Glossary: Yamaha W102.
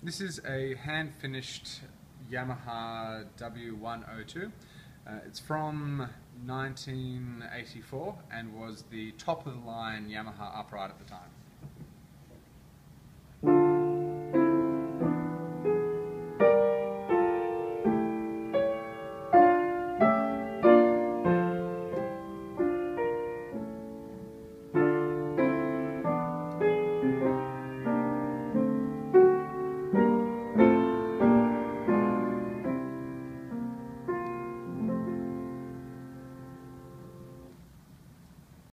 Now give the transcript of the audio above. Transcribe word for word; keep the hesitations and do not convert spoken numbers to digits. This is a hand-finished Yamaha W one oh two. Uh, it's from nineteen eighty-four and was the top-of-the-line Yamaha upright at the time.